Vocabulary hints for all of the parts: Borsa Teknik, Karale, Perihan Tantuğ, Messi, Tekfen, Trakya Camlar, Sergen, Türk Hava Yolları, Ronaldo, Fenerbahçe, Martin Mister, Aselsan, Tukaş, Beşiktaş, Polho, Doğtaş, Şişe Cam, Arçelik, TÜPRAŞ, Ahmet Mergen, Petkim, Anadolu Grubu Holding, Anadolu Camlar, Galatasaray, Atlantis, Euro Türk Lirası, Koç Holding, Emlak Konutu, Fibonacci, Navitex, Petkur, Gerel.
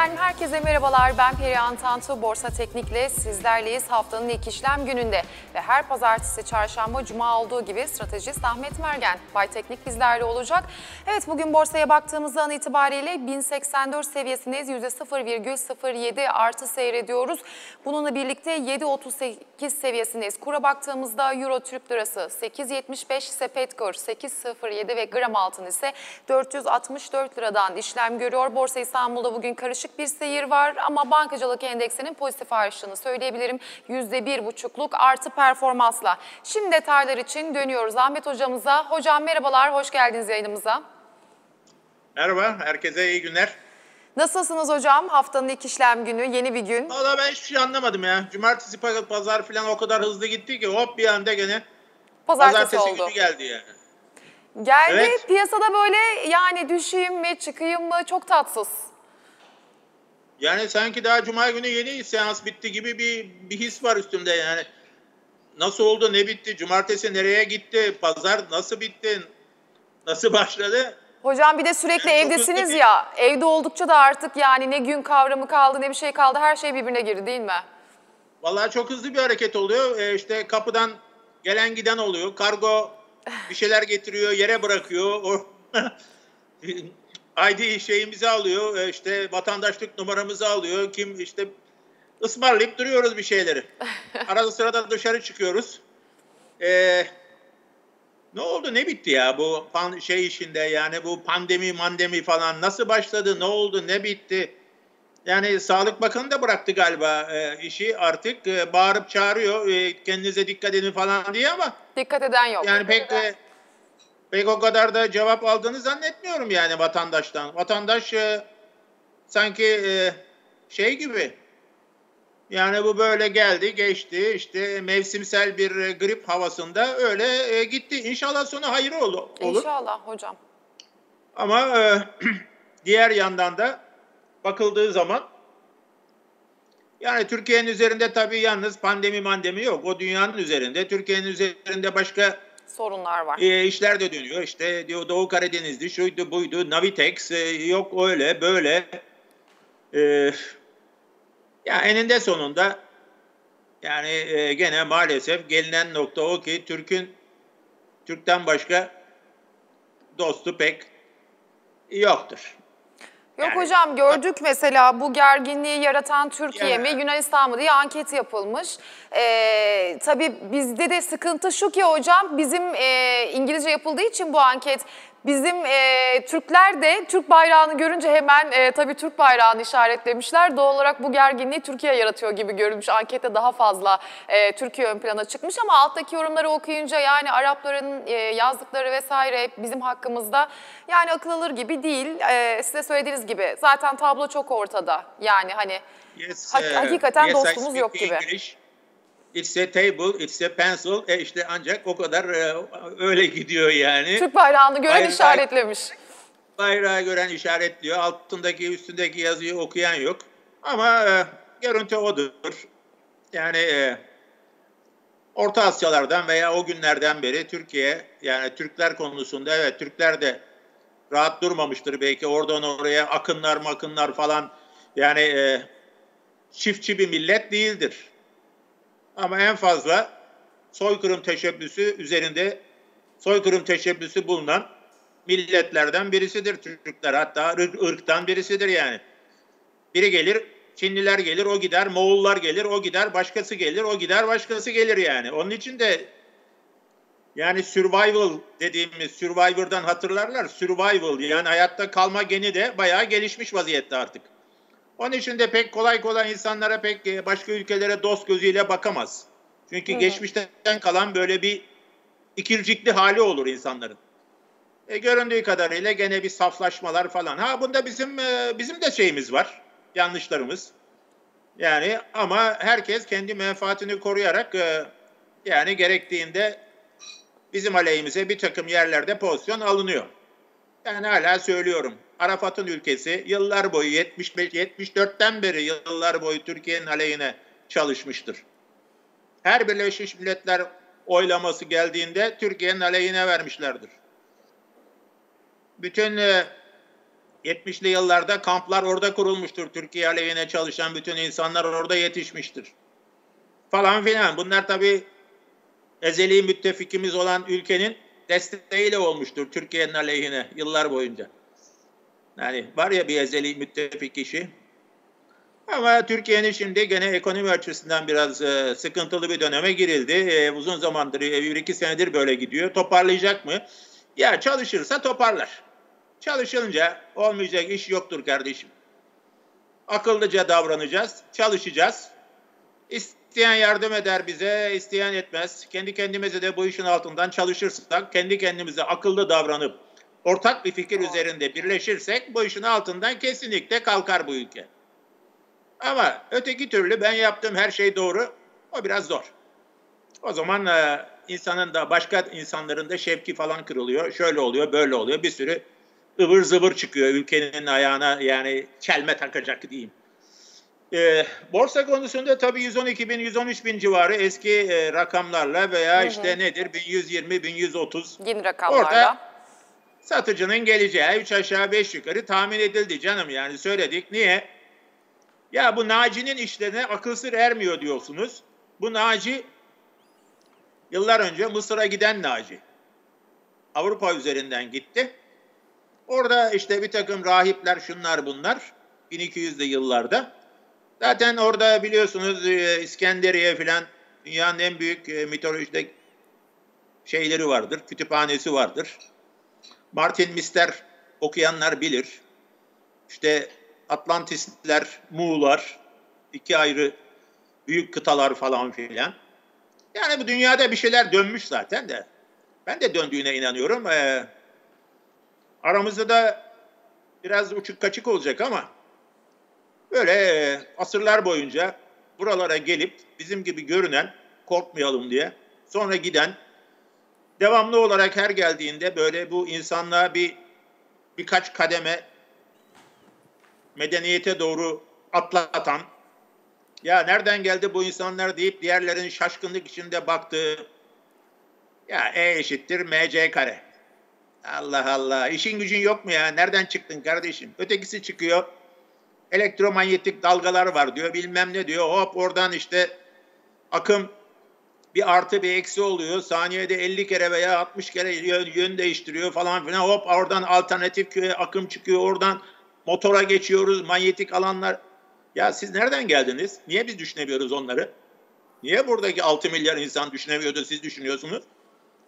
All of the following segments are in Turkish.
Efendim herkese merhabalar, ben Perihan Tantuğ, Borsa Teknik'le sizlerleyiz. Haftanın ilk işlem gününde ve her pazartesi, çarşamba, cuma olduğu gibi stratejist Ahmet Mergen, Bay Teknik bizlerle olacak. Evet, bugün borsaya baktığımız an itibariyle 1084 seviyesindeyiz, %0,07 artı seyrediyoruz. Bununla birlikte 7.38 seviyesindeyiz. Kura baktığımızda Euro Türk Lirası 8.75, Petkur 8.07 ve gram altın ise 464 liradan işlem görüyor. Borsa İstanbul'da bugün karışık bir seyir var ama bankacılık endeksinin pozitif ayrıştığını söyleyebilirim. %1,5'luk artı performansla. Şimdi detaylar için dönüyoruz Ahmet hocamıza. Hocam merhabalar, hoş geldiniz yayınımıza. Merhaba, herkese iyi günler. Nasılsınız hocam? Haftanın ilk işlem günü, yeni bir gün. Valla ben hiçbir şey anlamadım ya. Cumartesi, pazar falan o kadar hızlı gitti ki hop bir anda gene pazartesi oldu. Günü geldi yani. Geldi, evet. Piyasada böyle yani düşeyim mi, çıkayım mı çok tatsız. Yani sanki daha cuma günü yeni seans bitti gibi bir his var üstümde yani. Nasıl oldu, ne bitti, cumartesi nereye gitti, pazar nasıl bitti, nasıl başladı? Hocam bir de sürekli yani evdesiniz ya, evde oldukça da artık yani ne gün kavramı kaldı, ne bir şey kaldı, her şey birbirine girdi değil mi? Vallahi çok hızlı bir hareket oluyor. İşte kapıdan gelen giden oluyor, kargo bir şeyler getiriyor, yere bırakıyor. ID şeyimizi alıyor, işte vatandaşlık numaramızı alıyor, kim işte ısmarlayıp duruyoruz bir şeyleri. Arada sırada dışarı çıkıyoruz. Ne oldu, ne bitti ya bu şey işinde yani, bu pandemi falan nasıl başladı, ne oldu, ne bitti? Yani Sağlık Bakanı da bıraktı galiba işi artık, bağırıp çağırıyor kendinize dikkat edin falan diye ama. Dikkat eden yok. Yani pek de... Pek o kadar da cevap aldığını zannetmiyorum yani vatandaştan. Vatandaş sanki şey gibi. Yani bu böyle geldi, geçti. İşte mevsimsel bir grip havasında öyle gitti. İnşallah sonu hayır olur. İnşallah hocam. Ama diğer yandan da bakıldığı zaman yani Türkiye'nin üzerinde tabii yalnız pandemi yok. O dünyanın üzerinde. Türkiye'nin üzerinde başka sorunlar var. İşler de dönüyor. İşte diyor Doğu Karadeniz'di, şuydu buydu, Navitex, yok öyle böyle. Ya eninde sonunda yani gene maalesef gelinen nokta o ki Türk'ten başka dostu pek yoktur. Yok yani, hocam gördük mesela bu gerginliği yaratan Türkiye mi Yunanistan mı diye anket yapılmış. Tabii bizde de sıkıntı şu ki hocam bizim İngilizce yapıldığı için bu anket bizim Türkler de Türk bayrağını görünce hemen tabii Türk bayrağını işaretlemişler. Doğal olarak bu gerginliği Türkiye yaratıyor gibi görülmüş. Ankette daha fazla Türkiye ön plana çıkmış ama alttaki yorumları okuyunca yani Arapların yazdıkları vesaire bizim hakkımızda yani akıl alır gibi değil. Size söylediğiniz gibi zaten tablo çok ortada. Yani hani yes, hakikaten dostumuz yok gibi. English. It's a table, it's a pencil. İşte ancak o kadar öyle gidiyor yani. Türk bayrağını gören işaretlemiş. Bayrağı gören işaretliyor. Altındaki, üstündeki yazıyı okuyan yok. Ama görüntü odur. Yani Orta Asyalardan veya o günlerden beri Türkiye, yani Türkler konusunda evet Türkler de rahat durmamıştır. Belki oradan oraya akınlar falan yani çiftçi bir millet değildir. Ama en fazla soykırım teşebbüsü üzerinde bulunan milletlerden birisidir Türkler. Hatta ırktan birisidir yani. Biri gelir, Çinliler gelir, o gider, Moğollar gelir, o gider, başkası gelir, o gider, başkası gelir yani. Onun için de yani survival dediğimiz Survivor'dan hatırlarlar. Survival yani hayatta kalma geni de bayağı gelişmiş vaziyette artık. Onun için de pek kolay insanlara pek başka ülkelere dost gözüyle bakamaz. Çünkü geçmişten kalan böyle bir ikircikli hali olur insanların. Göründüğü kadarıyla gene bir saflaşmalar falan. Ha bunda bizim de şeyimiz var. Yanlışlarımız. Yani ama herkes kendi menfaatini koruyarak yani gerektiğinde bizim aleyhimize bir takım yerlerde pozisyon alınıyor. Yani hala söylüyorum. Arafat'ın ülkesi yıllar boyu 74'ten beri yıllar boyu Türkiye'nin aleyhine çalışmıştır. Her Birleşmiş Milletler oylaması geldiğinde Türkiye'nin aleyhine vermişlerdir. Bütün 70'li yıllarda kamplar orada kurulmuştur. Türkiye aleyhine çalışan bütün insanlar orada yetişmiştir. Falan filan. Bunlar tabii ezeli müttefikimiz olan ülkenin desteğiyle olmuştur Türkiye'nin aleyhine yıllar boyunca. Yani var ya bir ezeli müttefik işi. Ama Türkiye'nin şimdi gene ekonomi açısından biraz sıkıntılı bir döneme girildi. Uzun zamandır, 1-2 senedir böyle gidiyor. Toparlayacak mı? Ya çalışırsa toparlar. Çalışılınca olmayacak iş yoktur kardeşim. Akıllıca davranacağız, çalışacağız. İsteyen yardım eder bize, isteyen etmez. Kendi kendimize de bu işin altından çalışırsak, kendi kendimize akıllı davranıp ortak bir fikir üzerinde birleşirsek bu işin altından kesinlikle kalkar bu ülke. Ama öteki türlü ben yaptığım her şey doğru, o biraz zor. O zaman insanın da başka insanların da şevki falan kırılıyor. Şöyle oluyor, böyle oluyor. Bir sürü ıvır zıvır çıkıyor ülkenin ayağına, yani çelme takacak diyeyim. Borsa konusunda tabii 112 bin, 113 bin civarı eski rakamlarla veya işte nedir 1120, 1130. Yeni rakamlarla. Orada satıcının geleceği 3 aşağı 5 yukarı tahmin edildi canım, yani söyledik. Niye? Ya bu Naci'nin işlerine akıl sır ermiyor diyorsunuz. Bu Naci yıllar önce Mısır'a giden Naci. Avrupa üzerinden gitti. Orada işte bir takım rahipler, şunlar bunlar, 1200'lü yıllarda. Zaten orada biliyorsunuz İskenderiye falan, dünyanın en büyük mitolojide şeyleri vardır, kütüphanesi vardır. Martin Mister okuyanlar bilir. İşte Atlantisler, Muğlar, 2 ayrı büyük kıtalar falan filan. Yani bu dünyada bir şeyler dönmüş zaten de. Ben de döndüğüne inanıyorum. Aramızda da biraz uçuk kaçık olacak ama böyle asırlar boyunca buralara gelip bizim gibi görünen, korkmayalım diye sonra giden, devamlı olarak her geldiğinde böyle bu insanlığa birkaç kademe medeniyete doğru atlatan, ya nereden geldi bu insanlar deyip diğerlerinin şaşkınlık içinde baktığı, ya E=MC². Allah Allah, işin gücün yok mu ya? Nereden çıktın kardeşim? Ötekisi çıkıyor, elektromanyetik dalgalar var diyor, bilmem ne diyor, hop oradan işte akım bir artı bir eksi oluyor, saniyede 50 kere veya 60 kere yön değiştiriyor falan filan, hop oradan alternatif akım çıkıyor, oradan motora geçiyoruz, manyetik alanlar. Ya siz nereden geldiniz? Niye biz düşünemiyoruz onları? Niye buradaki 6 milyar insan düşünemiyordu, siz düşünüyorsunuz?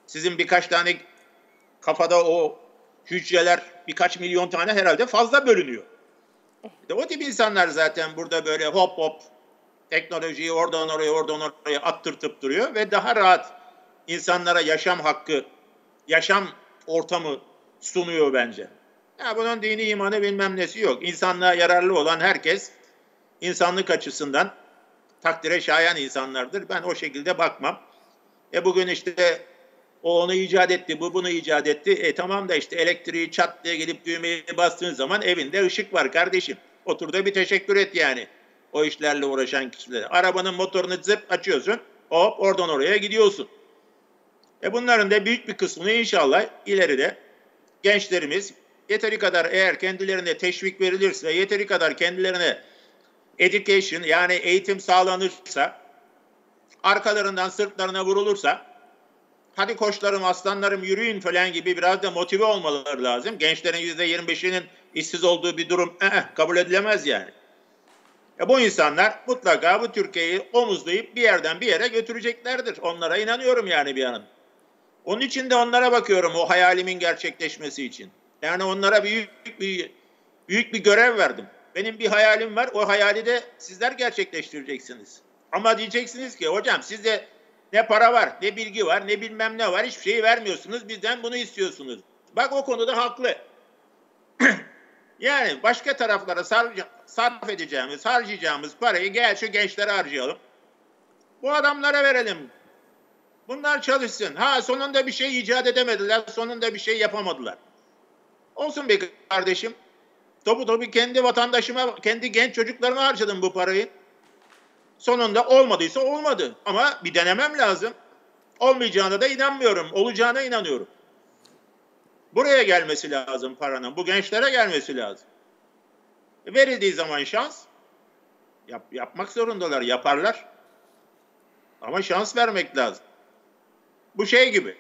Sizin birkaç tane kafada o hücreler birkaç milyon tane herhalde fazla bölünüyor. O tip insanlar zaten burada böyle hop hop teknolojiyi oradan oraya oradan oraya attırtıp duruyor ve daha rahat insanlara yaşam hakkı, yaşam ortamı sunuyor bence. Ya bunun dini imanı bilmem nesi yok. İnsanlığa yararlı olan herkes insanlık açısından takdire şayan insanlardır. Ben o şekilde bakmam. Bugün işte o onu icat etti, bu bunu icat etti. Tamam da işte elektriği çat diye gelip düğmeyi bastığın zaman evinde ışık var kardeşim. Otur da bir teşekkür et yani o işlerle uğraşan kişilere. Arabanın motorunu zıp açıyorsun, hop oradan oraya gidiyorsun. Bunların da büyük bir kısmını inşallah ileride gençlerimiz yeteri kadar, eğer kendilerine teşvik verilirse, yeteri kadar kendilerine education yani eğitim sağlanırsa, arkalarından sırtlarına vurulursa, hadi koçlarım aslanlarım yürüyün falan gibi biraz da motive olmaları lazım. Gençlerin %25'inin işsiz olduğu bir durum kabul edilemez yani. Bu insanlar mutlaka bu Türkiye'yi omuzlayıp bir yerden bir yere götüreceklerdir. Onlara inanıyorum yani bir yanım. Onun için de onlara bakıyorum, o hayalimin gerçekleşmesi için. Yani onlara büyük bir görev verdim. Benim bir hayalim var, o hayali de sizler gerçekleştireceksiniz. Ama diyeceksiniz ki hocam sizde ne para var, ne bilgi var, ne bilmem ne var, hiçbir şeyi vermiyorsunuz, bizden bunu istiyorsunuz. Bak o konuda haklı. Yani başka taraflara sarf edeceğimiz, harcayacağımız parayı gel şu gençlere harcayalım. Bu adamlara verelim. Bunlar çalışsın. Ha sonunda bir şey icat edemediler, sonunda bir şey yapamadılar. Olsun be kardeşim. Topu kendi vatandaşıma, kendi genç çocuklarıma harcadım bu parayı. Sonunda olmadıysa olmadı. Ama bir denemem lazım. Olmayacağına da inanmıyorum. Olacağına inanıyorum. Buraya gelmesi lazım paranın. Bu gençlere gelmesi lazım. Verildiği zaman şans yapmak zorundalar. Yaparlar. Ama şans vermek lazım. Bu şey gibi.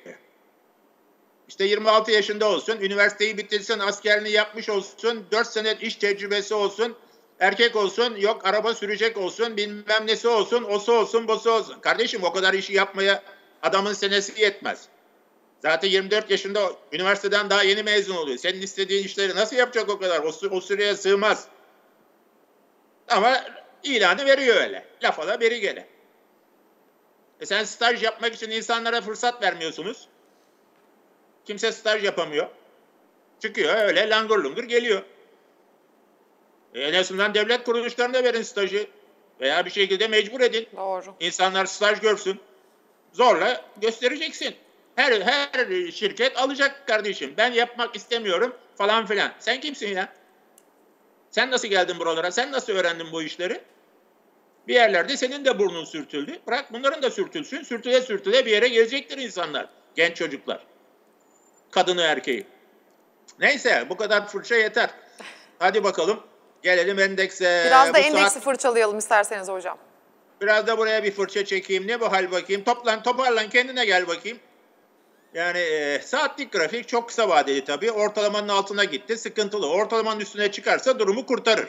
İşte 26 yaşında olsun, üniversiteyi bitirsin, askerliğini yapmış olsun, 4 sene iş tecrübesi olsun, erkek olsun, yok araba sürecek olsun, bilmem nesi olsun, osu olsun, bosu olsun. Kardeşim o kadar işi yapmaya adamın senesi yetmez. Zaten 24 yaşında üniversiteden daha yeni mezun oluyor. Senin istediğin işleri nasıl yapacak o kadar? O süreye sığmaz. Ama ilanı veriyor öyle. Lafa da beri gele. Sen staj yapmak için insanlara fırsat vermiyorsunuz. Kimse staj yapamıyor. Çıkıyor öyle langur lungur geliyor. En azından devlet kuruluşlarına verin stajı. Veya bir şekilde mecbur edin. Doğru. İnsanlar staj görsün. Zorla göstereceksin. Her şirket alacak kardeşim. Ben yapmak istemiyorum falan filan. Sen kimsin ya? Sen nasıl geldin buralara? Sen nasıl öğrendin bu işleri? Bir yerlerde senin de burnun sürtüldü. Bırak bunların da sürtülsün. Sürtüle sürtüle bir yere gelecektir insanlar. Genç çocuklar. Kadını erkeği. Neyse bu kadar fırça yeter. Hadi bakalım. Gelelim endekse. Biraz da endeksi fırçalayalım isterseniz hocam. Biraz da buraya bir fırça çekeyim. Ne bu hal bakayım. Toparlan kendine gel bakayım. Yani saatlik grafik çok kısa vadeli tabii. Ortalamanın altına gitti. Sıkıntılı. Ortalamanın üstüne çıkarsa durumu kurtarır.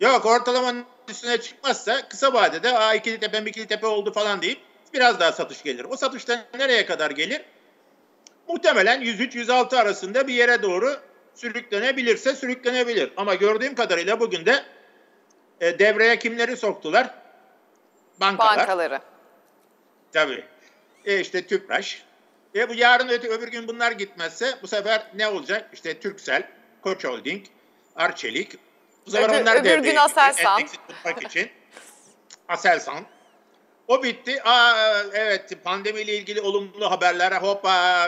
Yok ortalamanın üstüne çıkmazsa kısa vadede ikili tepe ikili tepe oldu falan deyip biraz daha satış gelir. O satıştan nereye kadar gelir? Muhtemelen 103-106 arasında bir yere doğru sürüklenebilirse sürüklenebilir. Ama gördüğüm kadarıyla bugün de devreye kimleri soktular? Bankaları. Tabii. İşte TÜPRAŞ. Bu yarın öbür gün bunlar gitmezse bu sefer ne olacak? İşte Türksel, Koç Holding, Arçelik. Bu sefer onlar devreye endeksi tutmak için. Aselsan. O bitti. Evet pandemiyle ilgili olumlu haberlere hoppa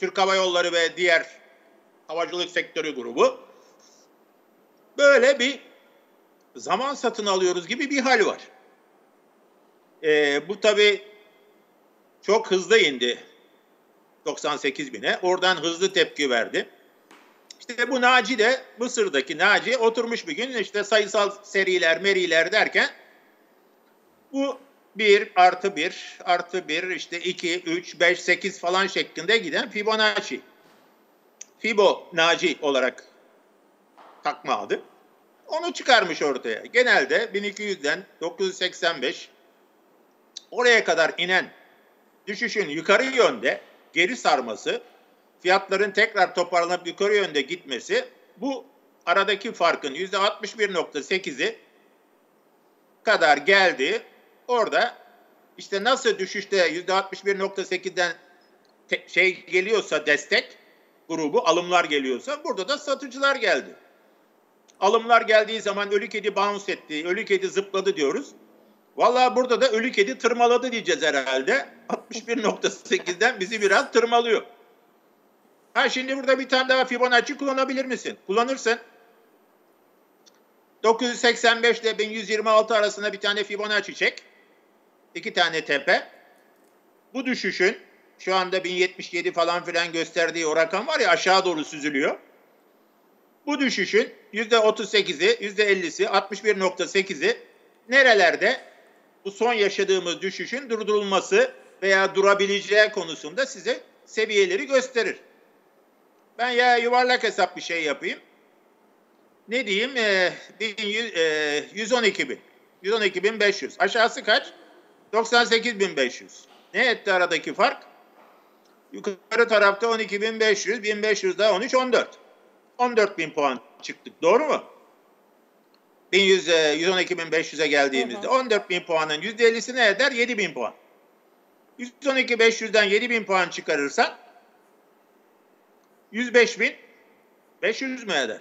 Türk Hava Yolları ve diğer havacılık sektörü grubu. Böyle bir zaman satın alıyoruz gibi bir hal var. Bu tabii çok hızlı indi. 98 bine. Oradan hızlı tepki verdi. İşte bu Naci de Mısır'daki Naci oturmuş bir gün işte sayısal seriler meriler derken bu 1 + 1 + 1 işte 2, 3, 5, 8 falan şeklinde giden Fibonacci. Fibonacci olarak takma adı. Onu çıkarmış ortaya. Genelde 1200'den 985 oraya kadar inen düşüşün yukarı yönde geri sarması, fiyatların tekrar toparlanıp yukarı yönde gitmesi bu aradaki farkın %61.8'i kadar geldi. Orada işte nasıl düşüşte %61.8'den geliyorsa destek grubu alımlar geliyorsa burada da satıcılar geldi. Alımlar geldiği zaman ölü kedi bounce etti, ölü kedi zıpladı diyoruz. Vallahi burada da ölü kedi tırmaladı diyeceğiz herhalde. 61.8'den bizi biraz tırmalıyor. Şimdi burada bir tane daha Fibonacci kullanabilir misin? Kullanırsın. 985 ile 1126 arasında bir tane Fibonacci çek. 2 tane tepe. Bu düşüşün şu anda 1077 falan filan gösterdiği o rakam var ya aşağı doğru süzülüyor. Bu düşüşün %38'i, %50'si, 61.8'i nerelerde bu son yaşadığımız düşüşün durdurulması veya durabileceği konusunda size seviyeleri gösterir. Ben ya yuvarlak hesap bir şey yapayım. Ne diyeyim? 112.000. 112.500. Aşağısı kaç? 98.500. Ne etti aradaki fark? Yukarı tarafta 12.500. 1.500 daha 13, 14. 14.000 puan çıktık. Doğru mu? 112.500'e geldiğimizde 14.000 puanın %50'si ne eder? 7.000 puan. 112.500'den 7.000 puan çıkarırsan 105.500 mü eder?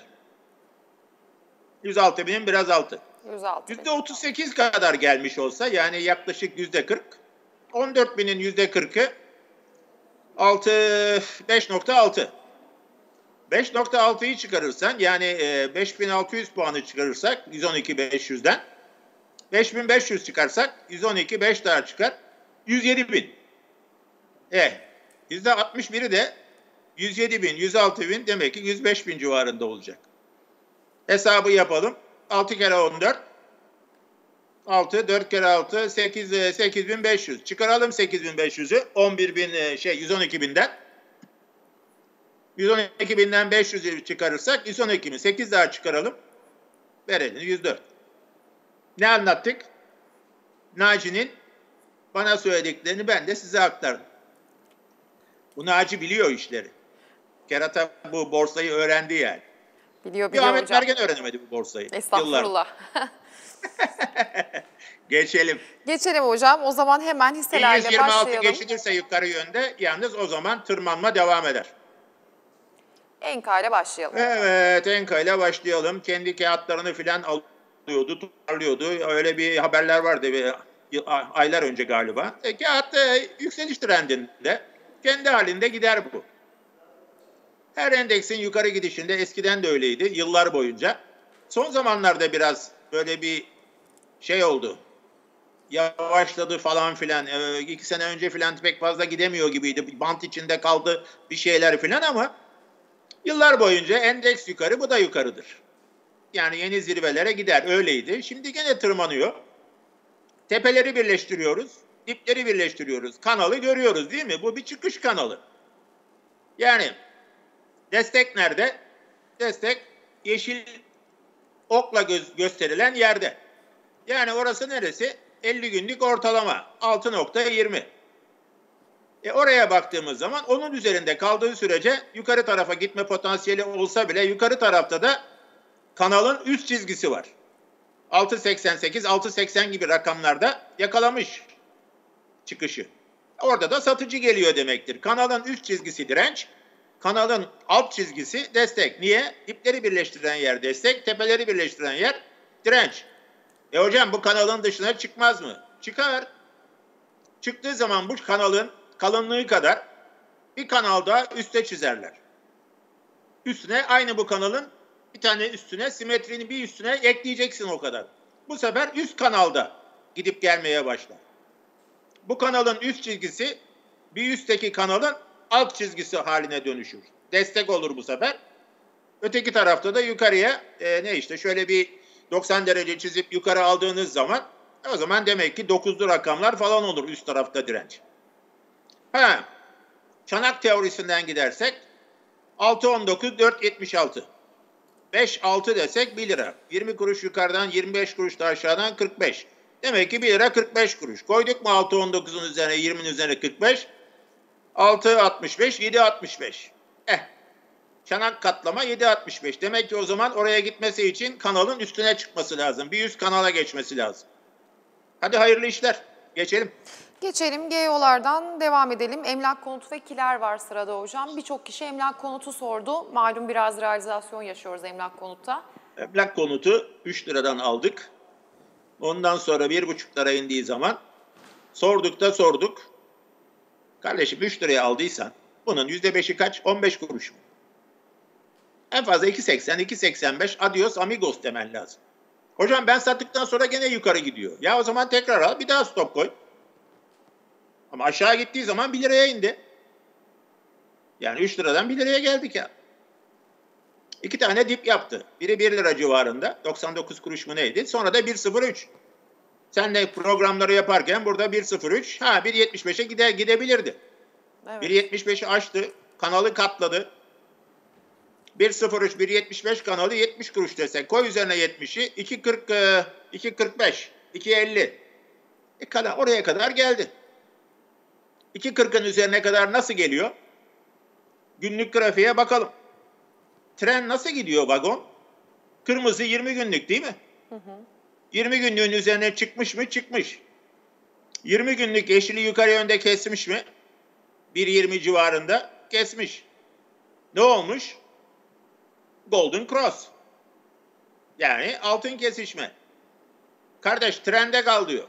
106.000'in biraz altı. %38 kadar gelmiş olsa yani yaklaşık %40. 14.000'in %40'ı 5.6. 5.6'yı çıkarırsan yani 5.600 puanı çıkarırsak 112.500'den 5.500 çıkarsak 112.5 daha çıkar. 107.000. %61'i de 107 bin, 106 bin demek ki 105 bin civarında olacak. Hesabı yapalım. 6 kere 14. 6, 4 kere 6, 8, 8.500. Çıkaralım 8.500'ü. 112.000'den. 112.000'den 500'ü çıkarırsak 112.000. 8 daha çıkaralım. Verelim 104. Ne anlattık? Naci'nin bana söylediklerini ben de size aktardım. Bu Naci biliyor işleri. Kerata bu borsayı öğrendi yani. Biliyor Ahmet Mergen öğrenemedi bu borsayı. Estağfurullah. Geçelim. Geçelim hocam. O zaman hemen hisselerle 126 başlayalım. 126 geçilirse yukarı yönde, yalnız o zaman tırmanma devam eder. Enka ile başlayalım. Evet, Enka ile başlayalım. Kendi kağıtlarını filan alıyordu, tutarlıyordu. Öyle bir haberler vardı aylar önce galiba. Kağıt yükseliş trendinde. Kendi halinde gider bu. Her endeksin yukarı gidişinde eskiden de öyleydi yıllar boyunca. Son zamanlarda biraz böyle bir şey oldu. Yavaşladı falan filan. 2 sene önce filan pek fazla gidemiyor gibiydi. Bant içinde kaldı bir şeyler filan ama yıllar boyunca endeks yukarı, bu da yukarıdır. Yani yeni zirvelere gider. Öyleydi. Şimdi gene tırmanıyor. Tepeleri birleştiriyoruz. Dipleri birleştiriyoruz. Kanalı görüyoruz değil mi? Bu bir çıkış kanalı. Yani destek nerede? Destek yeşil okla gösterilen yerde. Yani orası neresi? 50 günlük ortalama. 6.20. Oraya baktığımız zaman onun üzerinde kaldığı sürece yukarı tarafa gitme potansiyeli olsa bile yukarı tarafta da kanalın üst çizgisi var. 6.88, 6.80 gibi rakamlarda yakalamış çıkışı. Orada da satıcı geliyor demektir. Kanalın üst çizgisi direnç, kanalın alt çizgisi destek. Niye? Dipleri birleştiren yer destek, tepeleri birleştiren yer direnç. Hocam bu kanalın dışına çıkmaz mı? Çıkar. Çıktığı zaman bu kanalın kalınlığı kadar bir kanalda üste çizerler. Üstüne aynı bu kanalın bir tane üstüne, simetrinin bir üstüne ekleyeceksin o kadar. Bu sefer üst kanalda gidip gelmeye başlar. Bu kanalın üst çizgisi bir üstteki kanalın alt çizgisi haline dönüşür. Destek olur bu sefer. Öteki tarafta da yukarıya şöyle bir 90 derece çizip yukarı aldığınız zaman o zaman demek ki 9'lu rakamlar falan olur üst tarafta direnç. Çanak teorisinden gidersek 6.19 4.76 5.6 desek 1 lira. 20 kuruş yukarıdan 25 kuruş da aşağıdan 45. Demek ki 1 lira 45 kuruş. Koyduk mu 6.19'un üzerine 20'nin üzerine 45? 6.65 7.65. Çanak katlama 7.65. Demek ki o zaman oraya gitmesi için kanalın üstüne çıkması lazım. Bir üst kanala geçmesi lazım. Hadi hayırlı işler. Geçelim. Geçelim GEO'lardan devam edelim. Emlak konutu ve kiler var sırada hocam. Birçok kişi emlak konutu sordu. Malum biraz realizasyon yaşıyoruz emlak konutta. Emlak konutu 3 liradan aldık. Ondan sonra 1,5 lira indiği zaman sorduk da sorduk. Kardeşim 3 liraya aldıysan bunun %5'i kaç? 15 kuruş mu? En fazla 2.80, 2.85 adios amigos demen lazım. Hocam ben sattıktan sonra gene yukarı gidiyor. Ya o zaman tekrar al, bir daha stop koy. Ama aşağı gittiği zaman 1 liraya indi. Yani 3 liradan 1 liraya geldik ya. 2 tane dip yaptı. Biri 1 lira civarında. 99 kuruş mu neydi? Sonra da 1.03. Sen de programları yaparken burada 1.03. 1.75'e gidebilirdi. Evet. 1.75'i aştı. Kanalı katladı. 1.03, 1.75 kanalı 70 kuruş desek. Koy üzerine 70'i. 2.40, 2.45, 2.50. Oraya kadar geldi. 2.40'ın üzerine kadar nasıl geliyor? Günlük grafiğe bakalım. Tren nasıl gidiyor vagon? Kırmızı 20 günlük değil mi? Hı hı. 20 günlüğün üzerine çıkmış mı? Çıkmış. 20 günlük yeşili yukarı yönde kesmiş mi? 1.20 civarında kesmiş. Ne olmuş? Golden Cross. Yani altın kesişme. Kardeş trende kal diyor.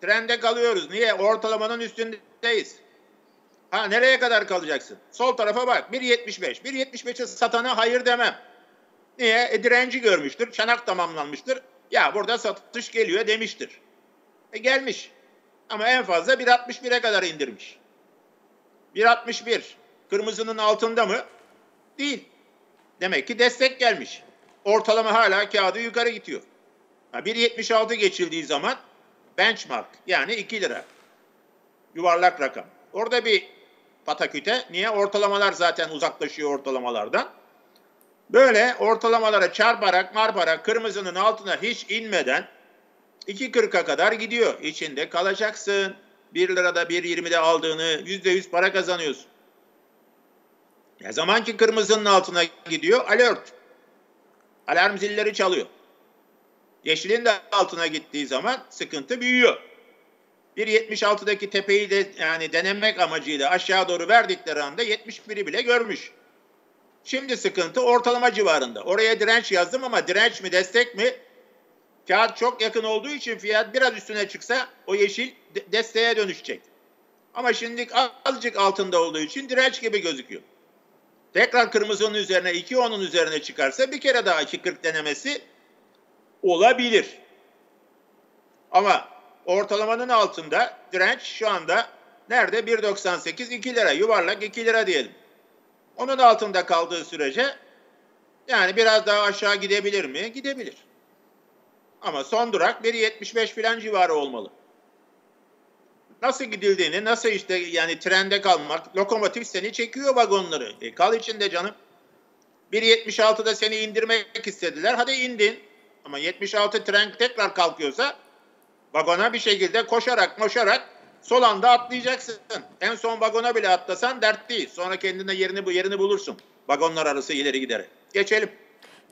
Trende kalıyoruz. Niye? Ortalamanın üstündeyiz. Nereye kadar kalacaksın? Sol tarafa bak. 1.75. 1.75'e satana hayır demem. Niye? Direnci görmüştür. Çanak tamamlanmıştır. Ya burada satış geliyor demiştir. Gelmiş. Ama en fazla 1.61'e kadar indirmiş. 1.61. Kırmızının altında mı? Değil. Demek ki destek gelmiş. Ortalama hala kağıdı yukarı gidiyor. 1.76 geçildiği zaman benchmark yani 2 lira. Yuvarlak rakam. Orada bir pataküte. Niye? Ortalamalar zaten uzaklaşıyor ortalamalardan. Böyle ortalamalara çarparak marparak kırmızının altına hiç inmeden 2.40'a kadar gidiyor. İçinde kalacaksın. 1 lirada 1.20'de aldığını %100 para kazanıyorsun. Ne zaman ki kırmızının altına gidiyor alert. Alarm zilleri çalıyor. Yeşilin de altına gittiği zaman sıkıntı büyüyor. 1.76'daki tepeyi de yani denemek amacıyla aşağı doğru verdikleri anda 71'i bile görmüş. Şimdi sıkıntı ortalama civarında. Oraya direnç yazdım ama direnç mi destek mi? Kağıt çok yakın olduğu için fiyat biraz üstüne çıksa o yeşil desteğe dönüşecek. Ama şimdi azıcık altında olduğu için direnç gibi gözüküyor. Tekrar kırmızının üzerine 2.10'un üzerine çıkarsa bir kere daha 2.40 denemesi olabilir. Ama ortalamanın altında direnç şu anda nerede? 1.98 2 lira yuvarlak 2 lira diyelim. Onun altında kaldığı sürece yani biraz daha aşağı gidebilir mi? Gidebilir. Ama son durak 1.75 filan civarı olmalı. Nasıl gidildiğini, nasıl işte yani trende kalmak, lokomotif seni çekiyor vagonları. Kal içinde canım. 1.76'da seni indirmek istediler. Hadi indin. Ama 76 tren tekrar kalkıyorsa vagona bir şekilde koşarak sol anda atlayacaksın. En son vagona bile atlasan dert değil. Sonra kendine yerini bulursun. Vagonlar arası ileri giderek. Geçelim.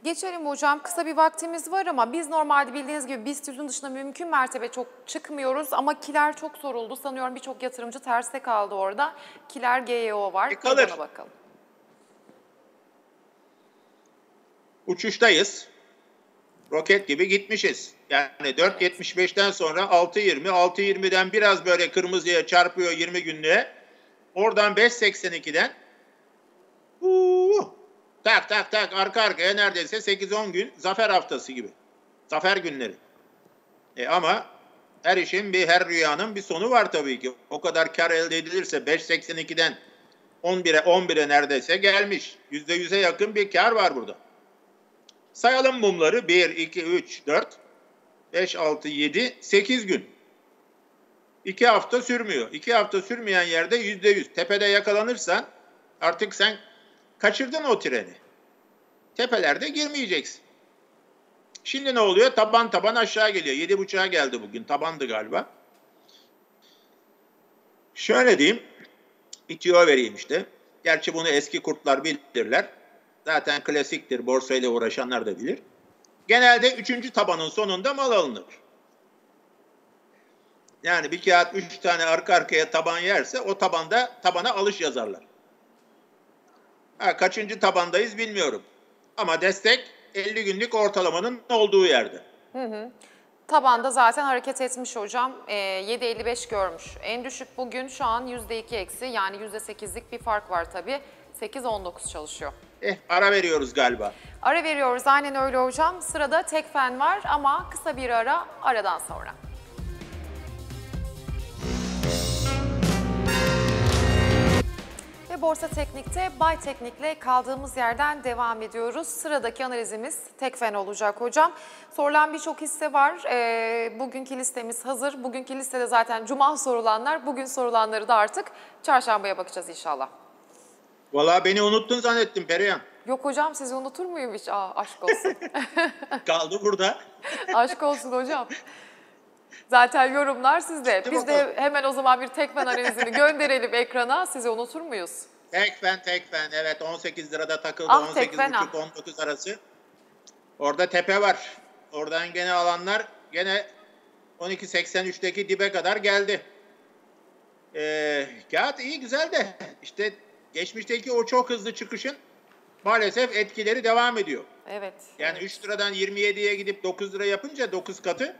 Geçelim hocam. Kısa bir vaktimiz var ama biz normalde bildiğiniz gibi BIST 100'ün dışında mümkün mertebe çok çıkmıyoruz ama Kiler çok soruldu. Sanıyorum birçok yatırımcı terste kaldı orada. Kiler GEO var. Kalır. Bakalım. Uçuştayız. Roket gibi gitmişiz. Yani 4.75'ten sonra 6.20, 6.20'den biraz böyle kırmızıya çarpıyor 20 günlüğe. Oradan 5.82'den tak arka arkaya neredeyse 8-10 gün zafer haftası gibi. Zafer günleri. Ama her işin her rüyanın bir sonu var tabii ki. O kadar kar elde edilirse 5.82'den 11'e neredeyse gelmiş. %100'e yakın bir kar var burada. Sayalım mumları. 1, 2, 3, 4, 5, 6, 7, 8 gün. 2 hafta sürmüyor. 2 hafta sürmeyen yerde %100. Tepede yakalanırsan artık sen kaçırdın o treni. Tepelerde girmeyeceksin. Şimdi ne oluyor? Taban aşağı geliyor. 7.5'a geldi bugün. Tabandı galiba. Şöyle diyeyim. Bir tüyo vereyim işte. Gerçi bunu eski kurtlar bilirler. Zaten klasiktir. Borsayla uğraşanlar da bilir. Genelde 3. tabanın sonunda mal alınır. Yani bir kağıt 3 tane arka arkaya taban yerse o tabana alış yazarlar. Kaçıncı tabandayız bilmiyorum. Ama destek 50 günlük ortalamanın olduğu yerde. Tabanda zaten hareket etmiş hocam. 7.55 görmüş. En düşük bugün şu an %2 eksi yani %8'lik bir fark var tabii. 8.19 çalışıyor. Ara veriyoruz galiba. Ara veriyoruz aynen öyle hocam. Sırada Tekfen var ama kısa bir ara aradan sonra. Ve Borsa Teknik'te Bay Teknik'le kaldığımız yerden devam ediyoruz. Sıradaki analizimiz Tekfen olacak hocam. Sorulan birçok hisse var. Bugünkü listemiz hazır. Bugünkü listede zaten cuma sorulanlar, bugün sorulanları da artık çarşambaya bakacağız inşallah. Vallahi beni unuttun zannettim Perihan. Yok hocam sizi unutur muyum hiç? Aşk olsun. Kaldı burada. Aşk olsun hocam. Zaten yorumlar sizde. Ciddi biz bakalım. De hemen o zaman bir Tekfen analizini gönderelim ekrana. Sizi unutur muyuz? Tekfen. Evet 18 lirada takıldı. 18,5-19 arası. Orada tepe var. Oradan gene alanlar gene 12.83'teki dibe kadar geldi. Kağıt iyi güzel de işte geçmişteki o çok hızlı çıkışın maalesef etkileri devam ediyor. Evet. Yani 3 liradan 27'ye gidip 9 lira yapınca 9 katı.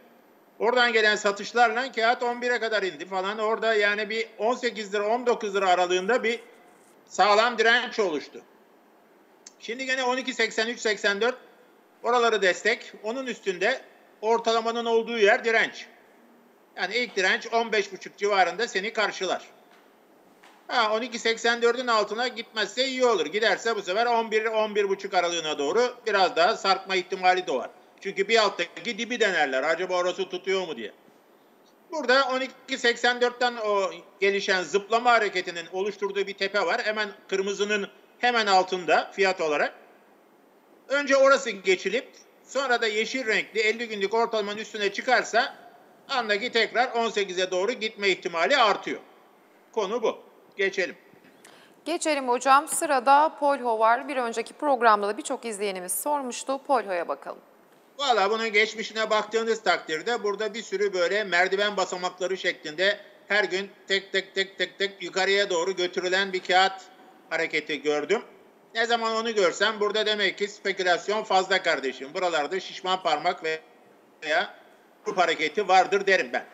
Oradan gelen satışlarla kağıt 11'e kadar indi falan. Orada yani bir 18 lira 19 lira aralığında bir sağlam direnç oluştu. Şimdi gene 12.83-84 oraları destek. Onun üstünde ortalamanın olduğu yer direnç. Yani ilk direnç 15.5 civarında seni karşılar. 12.84'ün altına gitmezse iyi olur. Giderse bu sefer 11-11.5 aralığına doğru biraz daha sarkma ihtimali de var. Çünkü bir alttaki dibi denerler. Acaba orası tutuyor mu diye. Burada 12.84'ten o gelişen zıplama hareketinin oluşturduğu bir tepe var. Hemen kırmızının hemen altında fiyat olarak. Önce orası geçilip sonra da yeşil renkli 50 günlük ortalamanın üstüne çıkarsa andaki tekrar 18'e doğru gitme ihtimali artıyor. Konu bu. Geçelim. Geçelim hocam. Sırada Polho var. Bir önceki programda da birçok izleyenimiz sormuştu. Polho'ya bakalım. Valla bunun geçmişine baktığınız takdirde burada bir sürü böyle merdiven basamakları şeklinde her gün tek tek yukarıya doğru götürülen bir kağıt hareketi gördüm. Ne zaman onu görsem burada demek ki spekülasyon fazla kardeşim. Buralarda şişman parmak veya grup hareketi vardır derim ben.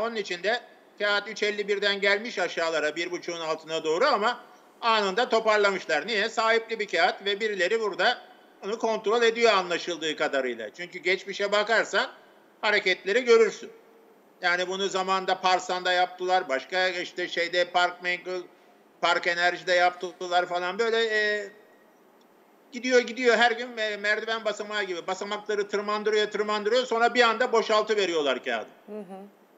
Onun için de kağıt 3.51'den gelmiş aşağılara 1.5'un altına doğru ama anında toparlamışlar. Niye? Sahipli bir kağıt ve birileri burada onu kontrol ediyor anlaşıldığı kadarıyla. Çünkü geçmişe bakarsan hareketleri görürsün. Yani bunu zamanda Parsan'da yaptılar. Başka işte şeyde Park Enerji'de yaptılar falan. Böyle gidiyor her gün merdiven basamağı gibi. Basamakları tırmandırıyor. Sonra bir anda boşaltıveriyorlar kağıdı. Hı hı.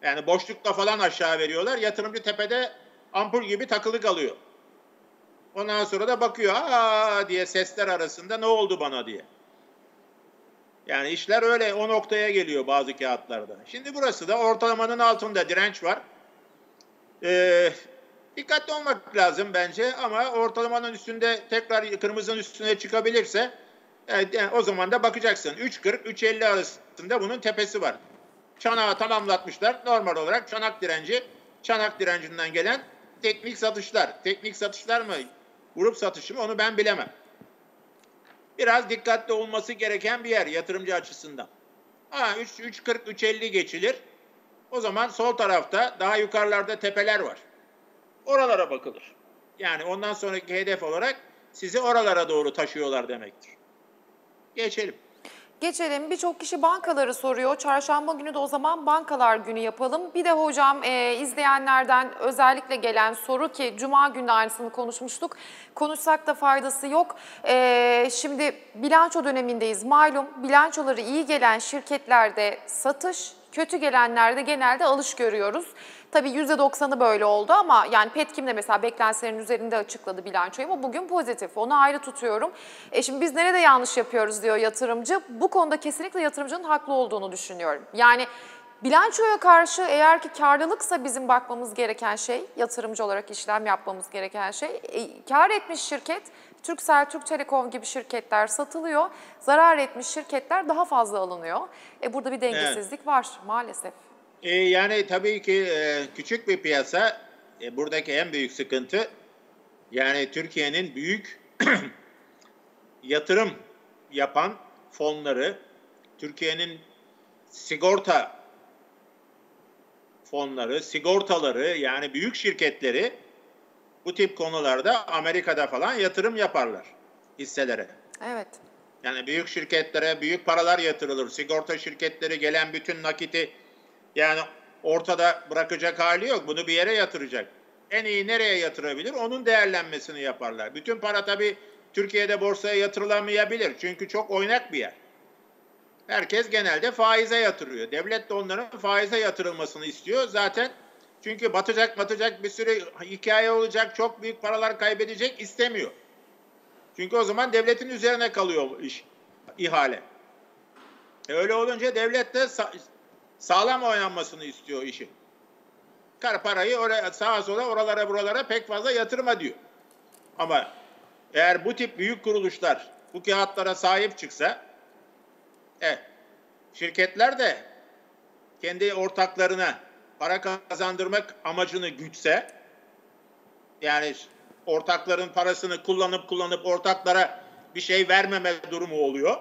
Yani boşlukla falan aşağı veriyorlar. Yatırımcı tepede ampul gibi takılı kalıyor. Ondan sonra da bakıyor aa diye sesler arasında ne oldu bana diye. Yani işler öyle o noktaya geliyor bazı kağıtlarda. Şimdi burası da ortalamanın altında direnç var. Dikkatli olmak lazım bence ama ortalamanın üstünde tekrar kırmızının üstüne çıkabilirse o zaman da bakacaksın. 3.40-3.50 arasında bunun tepesi var. Çanağı tamamlatmışlar. Normal olarak çanak direncinden gelen teknik satışlar. Teknik satışlar mı? Grup satışı mı? Onu ben bilemem. Biraz dikkatli olması gereken bir yer yatırımcı açısından. 3.40-3.50 geçilir. O zaman sol tarafta daha yukarılarda tepeler var. Oralara bakılır. Yani ondan sonraki hedef olarak sizi oralara doğru taşıyorlar demektir. Geçelim. Geçelim. Birçok kişi bankaları soruyor. Çarşamba günü de o zaman bankalar günü yapalım. Bir de hocam izleyenlerden özellikle gelen soru ki Cuma günü aynısını konuşmuştuk. Konuşsak da faydası yok. Şimdi bilanço dönemindeyiz. Malum bilançoları iyi gelen şirketlerde satış, kötü gelenlerde genelde alış görüyoruz. Tabii %90'ı böyle oldu ama yani Petkim de mesela beklentilerin üzerinde açıkladı bilançoyu ama bugün pozitif. Onu ayrı tutuyorum. Şimdi biz nerede yanlış yapıyoruz diyor yatırımcı. Bu konuda kesinlikle yatırımcının haklı olduğunu düşünüyorum. Yani bilançoya karşı eğer ki karlılıksa bizim bakmamız gereken şey, yatırımcı olarak işlem yapmamız gereken şey, kar etmiş şirket, Türksel, Türk Telekom gibi şirketler satılıyor, zarar etmiş şirketler daha fazla alınıyor. Burada bir dengesizlik var maalesef. Yani tabii ki küçük bir piyasa, buradaki en büyük sıkıntı, yani Türkiye'nin büyük yatırım yapan fonları, Türkiye'nin sigorta fonları, sigortaları yani büyük şirketleri bu tip konularda Amerika'da falan yatırım yaparlar hisselere. Evet. Yani büyük şirketlere büyük paralar yatırılır. Sigorta şirketleri gelen bütün nakiti yani ortada bırakacak hali yok. Bunu bir yere yatıracak. En iyi nereye yatırabilir? Onun değerlenmesini yaparlar. Bütün para tabii Türkiye'de borsaya yatırılamayabilir. Çünkü çok oynak bir yer. Herkes genelde faize yatırıyor. Devlet de onların faize yatırılmasını istiyor. Zaten çünkü batacak bir sürü hikaye olacak. Çok büyük paralar kaybedecek istemiyor. Çünkü o zaman devletin üzerine kalıyor iş, ihale. Öyle olunca devlet de sağlam oynanmasını istiyor işin. Parayı oraya, sağa sola oralara buralara pek fazla yatırma diyor. Ama eğer bu tip büyük kuruluşlar bu kağıtlara sahip çıksa şirketler de kendi ortaklarına para kazandırmak amacını gütse yani ortakların parasını kullanıp ortaklara bir şey vermeme durumu oluyor.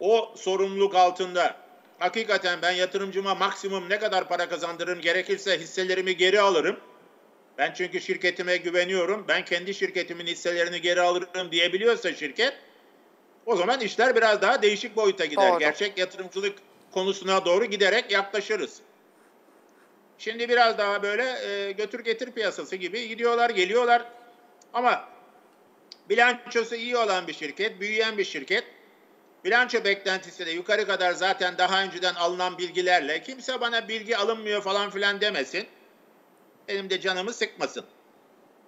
O sorumluluk altında hakikaten ben yatırımcıma maksimum ne kadar para kazandırırım gerekirse hisselerimi geri alırım. Ben çünkü şirketime güveniyorum. Ben kendi şirketimin hisselerini geri alırım diyebiliyorsa şirket o zaman işler biraz daha değişik boyuta gider. Doğru. Gerçek yatırımcılık konusuna doğru giderek yaklaşırız. Şimdi biraz daha böyle götür getir piyasası gibi gidiyorlar, geliyorlar. Ama bilançosu iyi olan bir şirket, büyüyen bir şirket. Bilanço beklentisi de yukarı kadar zaten daha önceden alınan bilgilerle. Kimse bana bilgi alınmıyor falan filan demesin. Benim de canımı sıkmasın.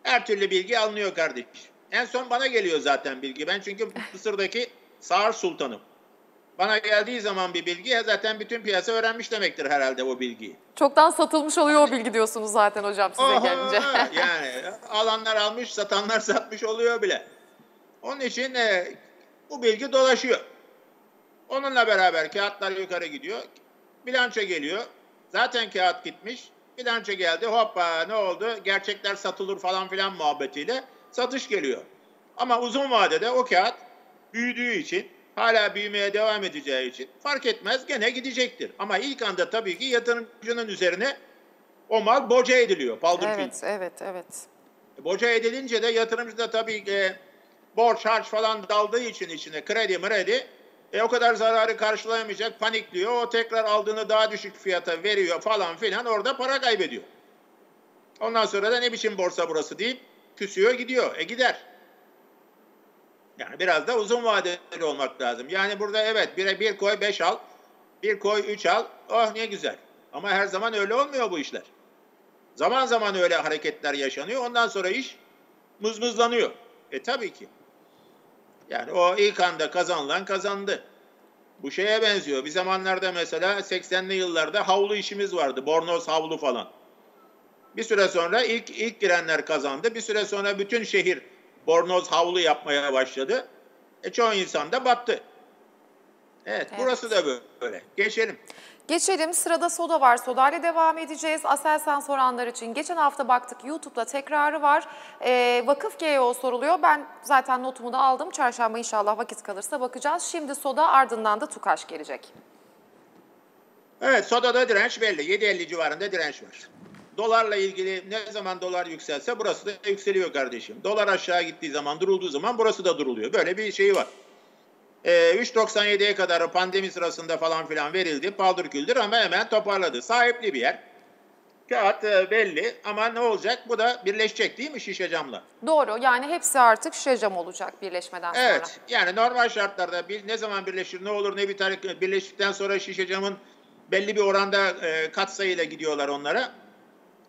Her türlü bilgi alınıyor kardeşim. En son bana geliyor zaten bilgi. Ben çünkü Mısır'daki Sağır Sultanım. Bana geldiği zaman bir bilgi zaten bütün piyasa öğrenmiş demektir herhalde o bilgiyi. Çoktan satılmış oluyor o bilgi diyorsunuz zaten hocam size gelince. Yani alanlar almış, satanlar satmış oluyor bile. Onun için bu bilgi dolaşıyor. Onunla beraber kağıtlar yukarı gidiyor. Bilanço geliyor. Zaten kağıt gitmiş. Bilanço geldi. Hoppa ne oldu? Gerçekler satılır falan filan muhabbetiyle satış geliyor. Ama uzun vadede o kağıt büyüdüğü için, hala büyümeye devam edeceği için fark etmez, gene gidecektir. Ama ilk anda tabii ki yatırımcının üzerine o mal boca ediliyor. Evet. Boca edilince de yatırımcı da tabii ki borç harç falan daldığı için içine kredi o kadar zararı karşılayamayacak, panikliyor. O tekrar aldığını daha düşük fiyata veriyor falan filan, orada para kaybediyor. Ondan sonra da ne biçim borsa burası deyip küsüyor gidiyor. Gider. Yani biraz da uzun vadeli olmak lazım. Yani burada evet 1'e 1 koy 5 al, 1 koy 3 al, oh ne güzel. Ama her zaman öyle olmuyor bu işler. Zaman zaman öyle hareketler yaşanıyor. Ondan sonra iş mızmızlanıyor. Tabii ki. Yani o ilk anda kazanılan kazandı. Bu şeye benziyor. Bir zamanlarda mesela 80'li yıllarda havlu işimiz vardı. Bornoz havlu falan. Bir süre sonra ilk girenler kazandı. Bir süre sonra bütün şehir bornoz havlu yapmaya başladı. Çoğu insan da battı. Evet. Burası da böyle. Geçelim. Geçelim. Sırada soda var. Soda ile devam edeceğiz. Aselsan soranlar için geçen hafta baktık. YouTube'da tekrarı var. Vakıf GEO soruluyor. Ben zaten notumu da aldım. Çarşamba inşallah vakit kalırsa bakacağız. Şimdi soda, ardından da Tukaş gelecek. Evet. Soda'da direnç belli. 7.50 civarında direnç var. Dolarla ilgili ne zaman dolar yükselse burası da yükseliyor kardeşim. Dolar aşağı gittiği zaman, durulduğu zaman burası da duruluyor. Böyle bir şey var. 3.97'ye kadar pandemi sırasında falan filan verildi. Paldır küldür ama hemen toparladı. Sahipli bir yer. Kağıt belli ama ne olacak? Bu da birleşecek değil mi şişe camla? Doğru, yani hepsi artık şişe cam olacak birleşmeden sonra. Evet, yani normal şartlarda ne zaman birleşir, ne olur, ne biter, birleştikten sonra şişe camın belli bir oranda katsayıyla gidiyorlar onlara.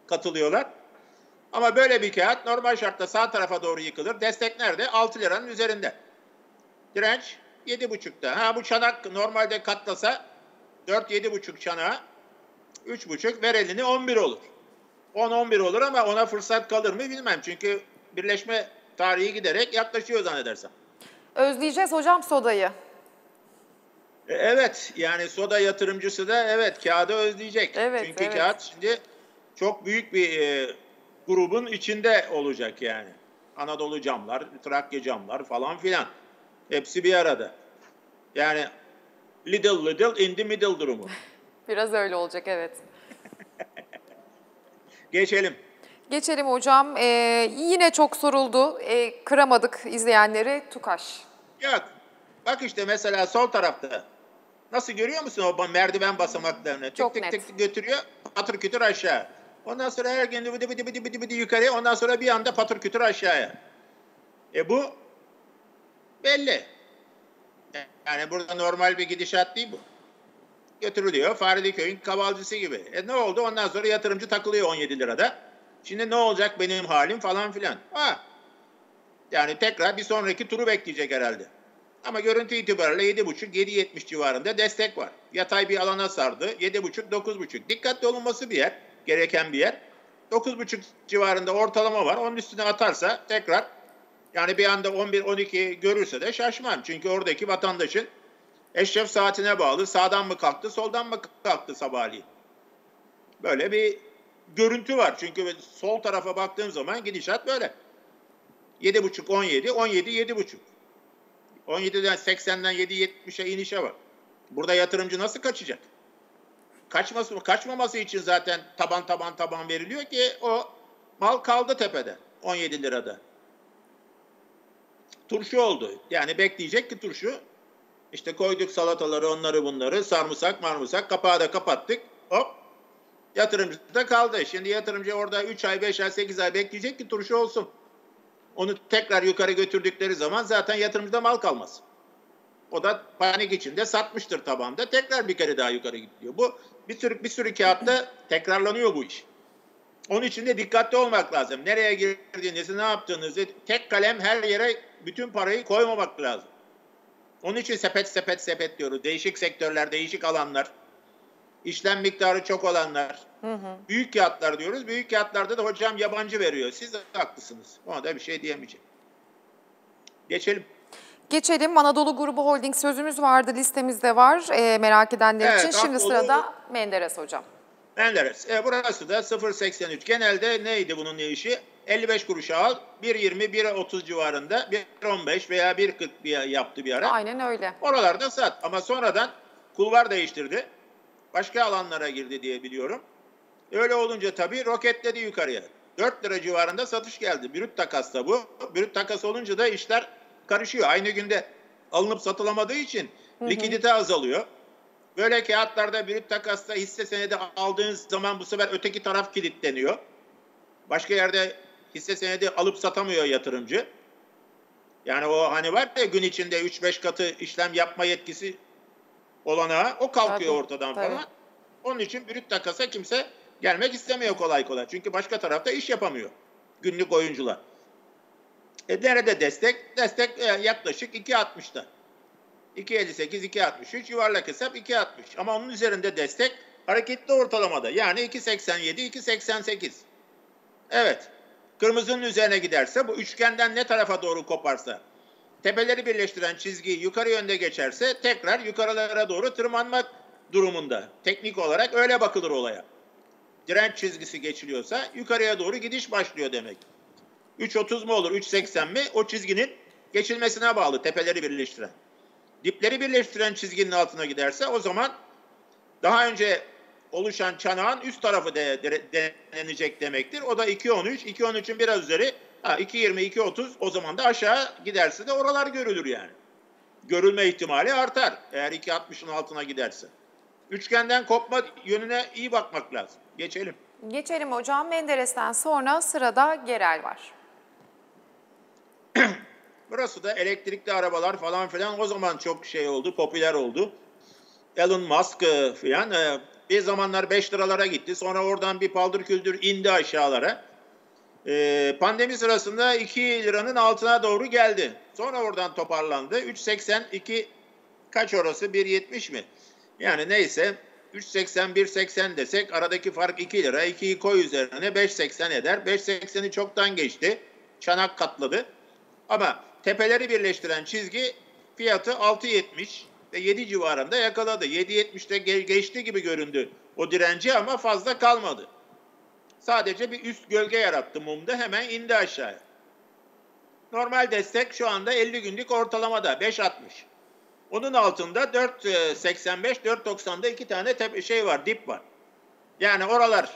Katılıyorlar. Ama böyle bir kağıt normal şartta sağ tarafa doğru yıkılır. Destek nerede? 6 liranın üzerinde. Direnç 7,5'ta. Bu çanak normalde katlasa 4-7,5 çanağı 3,5 ver elini 11 olur. 10-11 olur ama ona fırsat kalır mı bilmem. Çünkü birleşme tarihi giderek yaklaşıyor zannedersem. Özleyeceğiz hocam sodayı. Evet. Yani soda yatırımcısı da evet kağıdı özleyecek. Evet, çünkü kağıt şimdi çok büyük bir grubun içinde olacak yani. Anadolu camlar, Trakya camlar falan filan. Hepsi bir arada. Yani little little in the middle durumu. Biraz öyle olacak, evet. Geçelim. Geçelim hocam. Yine çok soruldu. Kıramadık izleyenleri. Tukaş. Yok. Bak işte mesela sol tarafta. Nasıl görüyor musun o merdiven basamaklarını? Çok tık, net. Tık götürüyor. Patır kütür aşağı. Ondan sonra her gün bıdı bıdı yukarıya, ondan sonra bir anda patır kütür aşağıya. Bu belli. Yani burada normal bir gidişat değil bu. Götürülüyor. Fareliköy'ün kavalcısı gibi. Ne oldu? Ondan sonra yatırımcı takılıyor 17 lirada. Şimdi ne olacak benim halim falan filan. Yani tekrar bir sonraki turu bekleyecek herhalde. Ama görüntü itibariyle 7,5-7,70 civarında destek var. Yatay bir alana sardı. 7,5-9,5. Dikkatli olunması bir yer. Gereken bir yer. 9,5 civarında ortalama var. Onun üstüne atarsa tekrar yani bir anda 11-12 görürse de şaşmam. Çünkü oradaki vatandaşın eşref saatine bağlı. Sağdan mı kalktı, soldan mı kalktı sabahleyin? Böyle bir görüntü var. Çünkü sol tarafa baktığım zaman gidişat böyle. 7,5-17, 17-7,5. 17'den 80'den 7.70'e inişe var. Burada yatırımcı nasıl kaçacak? Kaçmaması için zaten taban veriliyor ki o mal kaldı tepede 17 lirada. Turşu oldu. Yani bekleyecek ki turşu. İşte koyduk salataları, onları bunları, sarımsak marmısak, kapağı da kapattık. Hop. Yatırımcı da kaldı. Şimdi yatırımcı orada 3 ay, 5 ay, 8 ay bekleyecek ki turşu olsun. Onu tekrar yukarı götürdükleri zaman zaten yatırımcıda mal kalmaz. O da panik içinde satmıştır tabanda. Tekrar bir kere daha yukarı gidiyor. Bu bir sürü kağıtta tekrarlanıyor bu iş. Onun için de dikkatli olmak lazım. Nereye girdiğinizi, ne yaptığınızı, tek kalem her yere bütün parayı koymamak lazım. Onun için sepet diyoruz. Değişik sektörler, değişik alanlar, işlem miktarı çok olanlar, büyük kağıtlar diyoruz. Büyük kağıtlarda da hocam yabancı veriyor. Siz de haklısınız. Ona da bir şey diyemeyeceğim. Geçelim. Anadolu Grubu Holding sözümüz vardı, listemizde var merak edenler için. Şimdi sırada Menderes hocam. Menderes. Burası da 0.83. Genelde neydi bunun işi? 55 kuruşa al, 1.20, 1.30 civarında, 1.15 veya 1.40 yaptı bir ara. Aynen öyle. Oralarda sat. Ama sonradan kulvar değiştirdi. Başka alanlara girdi diye biliyorum. Öyle olunca tabii roketledi yukarıya. 4 lira civarında satış geldi. Brüt takas da bu. Brüt takas olunca da işler karışıyor. Aynı günde alınıp satılamadığı için likidite azalıyor. Böyle kağıtlarda brüt takasta hisse senedi aldığınız zaman bu sefer öteki taraf kilitleniyor. Başka yerde hisse senedi alıp satamıyor yatırımcı. Yani o hani var ya, gün içinde 3-5 katı işlem yapma yetkisi olanağı, o kalkıyor ortadan falan. Onun için brüt takasa kimse gelmek istemiyor kolay kolay. Çünkü başka tarafta iş yapamıyor günlük oyuncular. Nerede destek? Destek yaklaşık 2.60'da. 2.58, 2.63, yuvarlak hesap 2.60. Ama onun üzerinde destek hareketli ortalamada. Yani 2.87, 2.88. Evet. Kırmızının üzerine giderse, bu üçgenden ne tarafa doğru koparsa, tepeleri birleştiren çizgi yukarı yönde geçerse tekrar yukarılara doğru tırmanmak durumunda. Teknik olarak öyle bakılır olaya. Direnç çizgisi geçiliyorsa yukarıya doğru gidiş başlıyor demek. 3.30 mu olur, 3.80 mi? O çizginin geçilmesine bağlı tepeleri birleştiren. Dipleri birleştiren çizginin altına giderse o zaman daha önce oluşan çanağın üst tarafı denenecek demektir. O da 2.13, 2.13'ün biraz üzeri 2.20, 2.30, o zaman da aşağı giderse de oralar görülür yani. Görülme ihtimali artar eğer 2.60'ın altına giderse. Üçgenden kopma yönüne iyi bakmak lazım. Geçelim. Geçelim hocam. Menderes'ten sonra sırada Gerel var. Burası da elektrikli arabalar falan filan, o zaman çok şey oldu, popüler oldu. Elon Musk filan bir zamanlar 5 liralara gitti. Sonra oradan bir paldır küldür indi aşağılara. Pandemi sırasında 2 liranın altına doğru geldi. Sonra oradan toparlandı. 3.82 kaç orası? 1.70 mi? Yani neyse 3.80, 1.80 desek aradaki fark 2 lira. 2'yi koy üzerine 5.80 eder. 5.80'i çoktan geçti. Çanak katladı. Ama tepeleri birleştiren çizgi fiyatı 6.70 ve 7 civarında yakaladı. 7.70'te geçti gibi göründü o direnci ama fazla kalmadı. Sadece bir üst gölge yarattı mumda, hemen indi aşağıya. Normal destek şu anda 50 günlük ortalamada 5.60. Onun altında 4.85, 4.90'da iki tane dip var. Yani oralar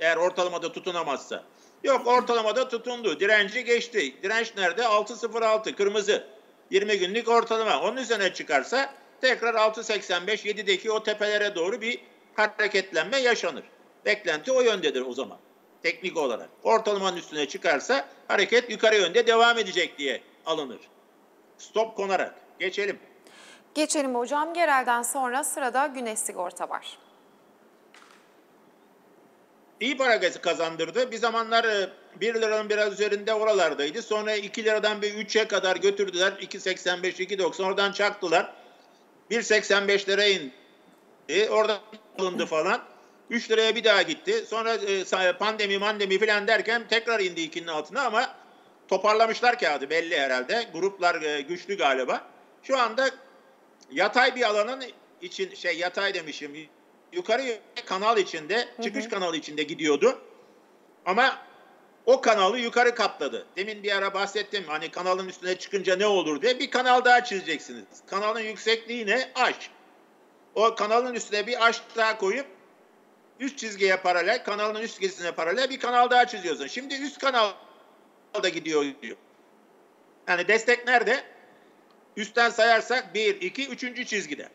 eğer ortalamada tutunamazsa. Yok, ortalamada tutundu. Direnci geçti. Direnç nerede? 6.06 kırmızı. 20 günlük ortalama. Onun üzerine çıkarsa tekrar 6.85, 7'deki o tepelere doğru bir hareketlenme yaşanır. Beklenti o yöndedir o zaman. Teknik olarak. Ortalamanın üstüne çıkarsa hareket yukarı yönde devam edecek diye alınır. Stop konarak. Geçelim. Geçelim hocam. Gerel'den sonra sırada Güneş Sigorta var. İyi para kazandırdı. Bir zamanlar 1 liranın biraz üzerinde oralardaydı. Sonra 2 liradan bir 3'e kadar götürdüler. 2.85, 2.90 oradan çaktılar. 1.85 liraya indi. Oradan alındı falan. 3 liraya bir daha gitti. Sonra pandemi falan derken tekrar indi 2'nin altına ama toparlamışlar kağıdı belli herhalde. Gruplar güçlü galiba. Şu anda yatay bir alanın için yatay demişim. Yukarı kanal içinde, çıkış kanalı içinde gidiyordu. Ama o kanalı yukarı katladı. Demin bir ara bahsettim. Hani kanalın üstüne çıkınca ne olur diye bir kanal daha çizeceksiniz. Kanalın yüksekliği ne? Aş. O kanalın üstüne bir aş daha koyup üst çizgiye paralel, kanalın üst çizgisine paralel bir kanal daha çiziyorsun. Şimdi üst kanal da gidiyor diyor. Yani destek nerede? Üstten sayarsak 1, 2, 3. çizgide.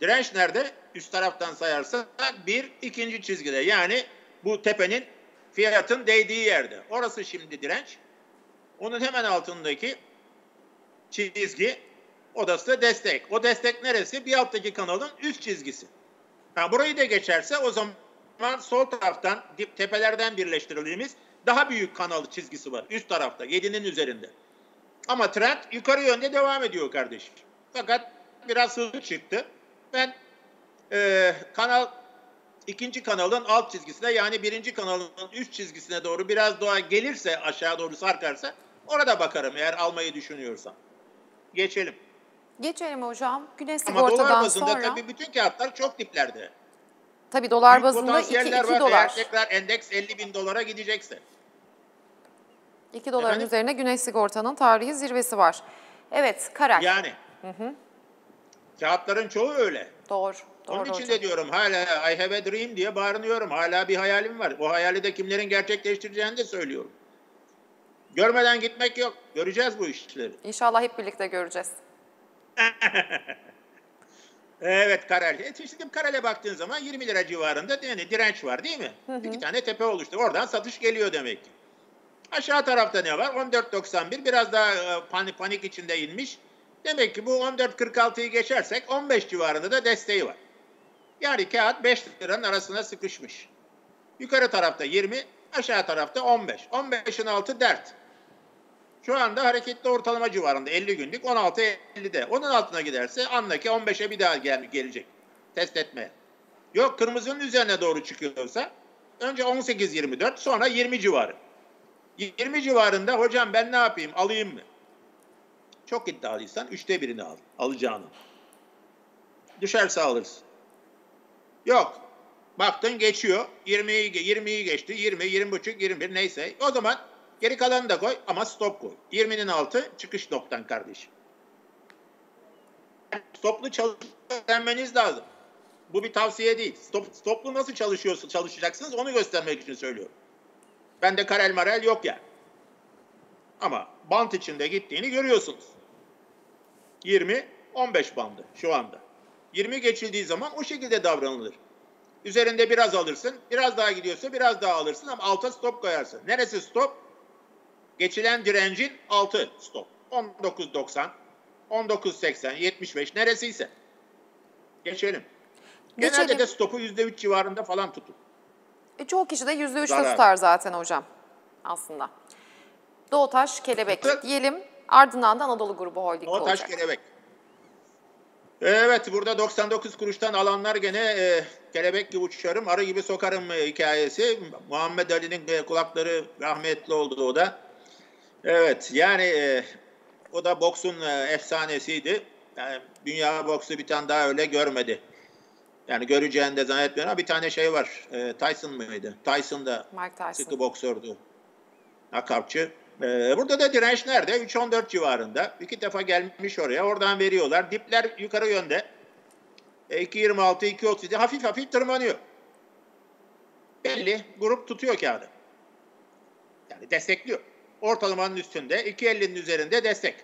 Direnç nerede? üst taraftan sayarsak bir, ikinci çizgide. Yani bu tepenin, fiyatın değdiği yerde. Orası şimdi direnç. Onun hemen altındaki çizgi, odası da destek. O destek neresi? Bir alttaki kanalın üst çizgisi. Ha, burayı da geçerse o zaman sol taraftan dip tepelerden birleştirildiğimiz daha büyük kanal çizgisi var. Üst tarafta 7'nin üzerinde. Ama trend yukarı yönde devam ediyor kardeşim. Fakat biraz hızlı çıktı. Ben ikinci kanalın alt çizgisine, yani birinci kanalın üst çizgisine doğru biraz daha gelirse, aşağı doğru sarkarsa orada bakarım eğer almayı düşünüyorsam. Geçelim. Geçelim hocam. Güneş sigortadan sonra. Ama dolar bazında sonra... tabii bütün kağıtlar çok diplerde. Tabii dolar büyük bazında 2 dolar. Eğer tekrar endeks 50.000 dolara gidecekse. 2 doların üzerine güneş sigortanın tarihi zirvesi var. Evet, karar. Yani. Hı-hı. Kağıtların çoğu öyle. Doğru. Onun için de diyorum hala I have a dream diye bağırıyorum. Hala bir hayalim var. O hayali de kimlerin gerçekleştireceğini de söylüyorum. Görmeden gitmek yok. Göreceğiz bu işleri. İnşallah hep birlikte göreceğiz. Evet, Karale. Şimdi Karale baktığın zaman 20 lira civarında yani direnç var değil mi? Hı hı. İki tane tepe oluştu. Oradan satış geliyor demek ki. Aşağı tarafta ne var? 14.91 biraz daha panik içinde inmiş. Demek ki bu 14.46'yı geçersek 15 civarında da desteği var. Yani kağıt 5 liranın arasına sıkışmış. Yukarı tarafta 20, aşağı tarafta 15. 15'in altı dert. Şu anda hareketli ortalama civarında 50 günlük 16.50'de. Onun altına giderse andaki 15'e bir daha gelecek test etmeye. Yok, kırmızının üzerine doğru çıkıyorsa önce 18.24 sonra 20 civarı. 20 civarında hocam ben ne yapayım, alayım mı? Çok iddialıysan 1/3'ünü al, alacağını. Düşerse alırsın. Yok. Baktın geçiyor. 20'yi geçti. 20, 20,5, 21 neyse. O zaman geri kalanını da koy ama stop koy. 20'nin altı çıkış noktan kardeşim. Stoplu çalışmanız lazım. Bu bir tavsiye değil. Stoplu nasıl çalışacaksınız onu göstermek için söylüyorum. Bende karel marel yok yani. Ama bant içinde gittiğini görüyorsunuz. 20, 15 bandı şu anda. 20 geçildiği zaman o şekilde davranılır. Üzerinde biraz alırsın, biraz daha gidiyorsa biraz daha alırsın ama alta stop koyarsın. Neresi stop? Geçilen direncin altı stop. 19.90, 19.80, 75 neresiyse. Geçelim. Genelde de stopu %3 civarında falan tutun. Çoğu kişi de %3 tutar zaten hocam aslında. Doğtaş, Kelebek diyelim. Ardından da Anadolu Grubu Holding olacak. Doğtaş, Kelebek. Evet, burada 99 kuruştan alanlar gene kelebek gibi uçuşarım, arı gibi sokarım hikayesi. Muhammed Ali'nin kulakları rahmetli oldu o da. Evet, yani o da boksun efsanesiydi. Yani dünya boksu bir tane daha öyle görmedi. Yani göreceğini de zannetmiyorum ama bir tane şey var. Tyson mıydı? Tyson da sıkı boksördü. Akapçı. Burada da direnç nerede? 3.14 civarında. İki defa gelmiş oraya. Oradan veriyorlar. Dipler yukarı yönde. 2.26, 2.37 hafif hafif tırmanıyor. Belli. Grup tutuyor kağıdı. Yani destekliyor. Ortalamanın üstünde. 2.50'nin üzerinde destek.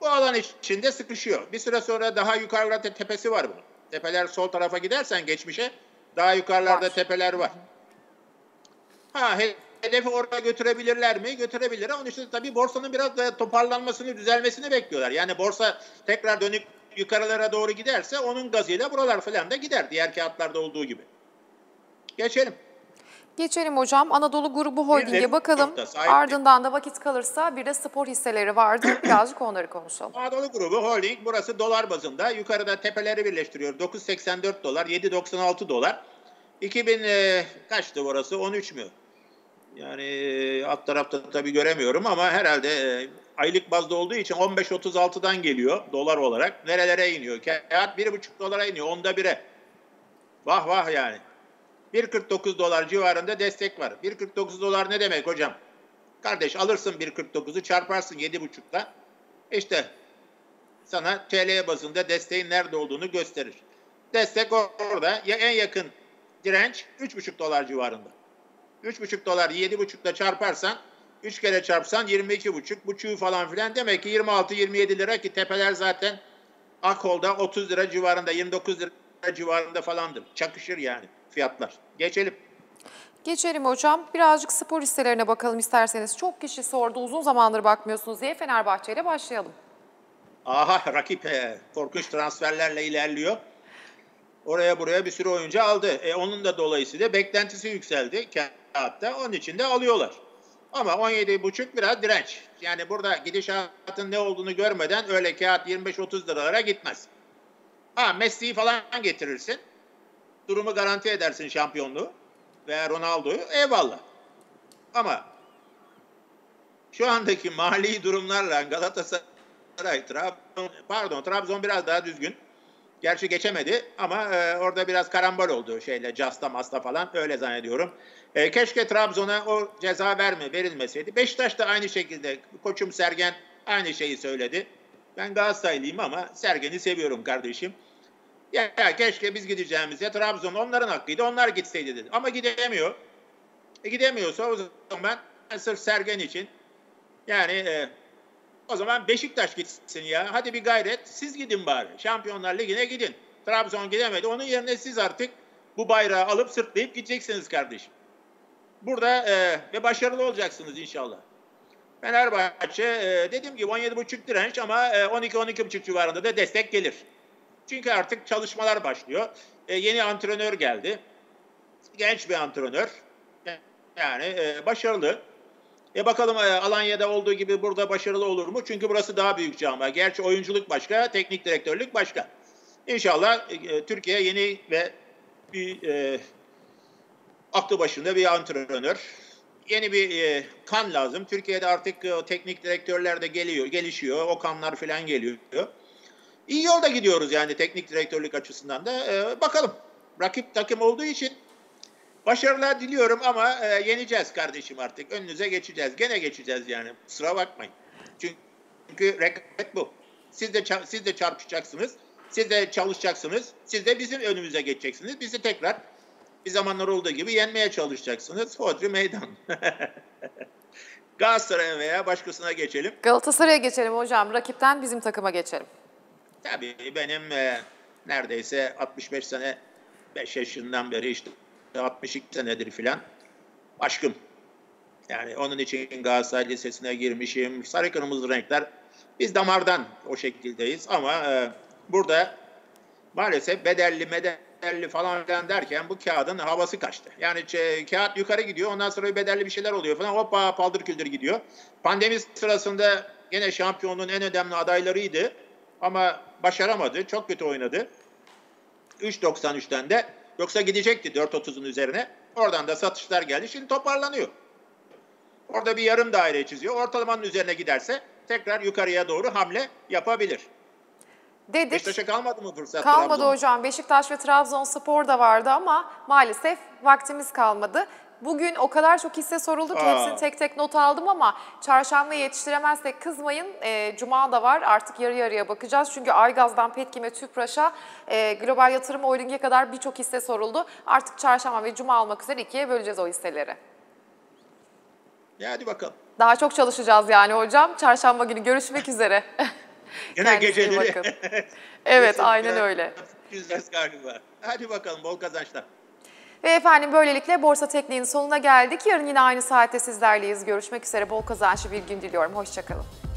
Bu alan içinde sıkışıyor. Bir süre sonra daha yukarıda tepesi var bunun. Tepeler sol tarafa gidersen geçmişe daha yukarılarda tepeler var. Ha, hedefi oraya götürebilirler mi? Götürebilirler. Onun için tabii borsanın biraz da toparlanmasını, düzelmesini bekliyorlar. Yani borsa tekrar dönüp yukarılara doğru giderse onun gazıyla buralar falan da gider. Diğer kağıtlarda olduğu gibi. Geçelim. Geçelim hocam. Anadolu Grubu Holding'e bakalım. Ardından da vakit kalırsa bir de spor hisseleri vardı. Birazcık onları konuşalım. Anadolu Grubu Holding, burası dolar bazında. Yukarıda tepeleri birleştiriyor. 9.84 dolar, 7.96 dolar. 2000 kaçtı burası? 13 mü? Yani alt tarafta tabii göremiyorum ama herhalde aylık bazda olduğu için 15.36'dan geliyor dolar olarak. Nerelere iniyor? Kağıt 1.5 dolara iniyor. Onda bire. Vah vah yani. 1.49 dolar civarında destek var. 1.49 dolar ne demek hocam? Kardeş alırsın 1.49'u çarparsın 7.5'la. İşte sana TL bazında desteğin nerede olduğunu gösterir. Destek orada. Ya en yakın direnç 3.5 dolar civarında. 3.5 dolar 7.5'la çarparsan 3 kere çarpsan 22.5 buçuğu falan filan. Demek ki 26-27 lira ki tepeler zaten Akhol'da 30 lira civarında 29 lira civarında falandır. Çakışır yani fiyatlar. Geçelim. Geçelim hocam. Birazcık spor listelerine bakalım isterseniz. Çok kişi sordu, uzun zamandır bakmıyorsunuz diye. Fenerbahçe ile başlayalım. Aha, rakip korkunç transferlerle ilerliyor. Oraya buraya bir sürü oyuncu aldı. Onun da dolayısıyla beklentisi yükseldi. Hatta onun için de alıyorlar. Ama 17,5 biraz direnç. Yani burada gidişatın ne olduğunu görmeden öyle kağıt 25-30 liralara gitmez. Ha, Messi'yi falan getirirsin. Durumu garanti edersin, şampiyonluğu. Ve Ronaldo'yu, eyvallah. Ama şu andaki mali durumlarla Galatasaray, Trabzon biraz daha düzgün. Gerçi geçemedi ama orada biraz karambol oldu şeyle, Casta Mas'la falan, öyle zannediyorum. Keşke Trabzon'a o ceza verilmeseydi. Beşiktaş da aynı şekilde, koçum Sergen aynı şeyi söyledi. Ben Galatasaraylıyım ama Sergen'i seviyorum kardeşim. Ya keşke biz gideceğimiz, ya Trabzon onların hakkıydı, onlar gitseydi dedi. Ama gidemiyor. Gidemiyorsa o zaman sırf Sergen için yani o zaman Beşiktaş gitsin ya. Hadi bir gayret, siz gidin bari. Şampiyonlar Ligi'ne gidin. Trabzon gidemedi. Onun yerine siz artık bu bayrağı alıp sırtlayıp gideceksiniz kardeşim. Burada ve başarılı olacaksınız inşallah. Fenerbahçe dediğim gibi 17,5 direnç ama 12-12,5 civarında da destek gelir. Çünkü artık çalışmalar başlıyor. Yeni antrenör geldi. Genç bir antrenör. Yani başarılı. Bakalım Alanya'da olduğu gibi burada başarılı olur mu? Çünkü burası daha büyük camia. Gerçi oyunculuk başka, teknik direktörlük başka. İnşallah Türkiye yeni ve bir aklı başında bir antrenör. Yeni bir kan lazım. Türkiye'de artık teknik direktörler de geliyor, gelişiyor. O kanlar falan geliyor. İyi yolda gidiyoruz yani teknik direktörlük açısından da. Bakalım. Rakip takım olduğu için başarılar diliyorum ama yeneceğiz kardeşim artık. Önünüze geçeceğiz. Gene geçeceğiz yani. Kusura bakmayın. Çünkü rekabet bu. Siz de çarpışacaksınız. Siz de çalışacaksınız. Siz de bizim önümüze geçeceksiniz. Bizi tekrar bir zamanlar olduğu gibi yenmeye çalışacaksınız. Hodri meydan. Galatasaray'a veya başkasına geçelim. Galatasaray'a geçelim hocam. Rakipten bizim takıma geçelim. Tabii benim neredeyse 65 sene, 5 yaşından beri işte 62 senedir filan aşkım. Yani onun için Galatasaray Lisesi'ne girmişim. Sarı kırmızı renkler. Biz damardan o şekildeyiz ama burada maalesef bedelli falan filan derken bu kağıdın havası kaçtı. Yani kağıt yukarı gidiyor, ondan sonra bedelli bir şeyler oluyor falan, hoppa paldır küldür gidiyor. Pandemi sırasında gene şampiyonluğun en önemli adaylarıydı. Ama başaramadı. Çok kötü oynadı. 3.93'ten de, yoksa gidecekti 4.30'un üzerine. Oradan da satışlar geldi. Şimdi toparlanıyor. Orada bir yarım daire çiziyor. Ortalamanın üzerine giderse tekrar yukarıya doğru hamle yapabilir. Dedik. Beşiktaş'a kalmadı mı fırsat? Kalmadı Trabzon'a hocam. Beşiktaş ve Trabzonspor da vardı ama maalesef vaktimiz kalmadı. Bugün o kadar çok hisse soruldu ki hepsini tek tek not aldım ama çarşamba yetiştiremezsek kızmayın. Cuma da var, artık yarı yarıya bakacağız. Çünkü Aygaz'dan Petkim'e, TÜPRAŞ'a, Global Yatırım Holding'e kadar birçok hisse soruldu. Artık çarşamba ve cuma almak üzere ikiye böleceğiz o hisseleri. Hadi bakalım. Daha çok çalışacağız yani hocam. Çarşamba günü görüşmek üzere. Yine geceleri. Evet, aynen öyle. Güzel galiba. Hadi bakalım, bol kazançlar. Ve efendim böylelikle Borsa Tekniği'nin sonuna geldik. Yarın yine aynı saatte sizlerleyiz. Görüşmek üzere. Bol kazançlı bir gün diliyorum. Hoşçakalın.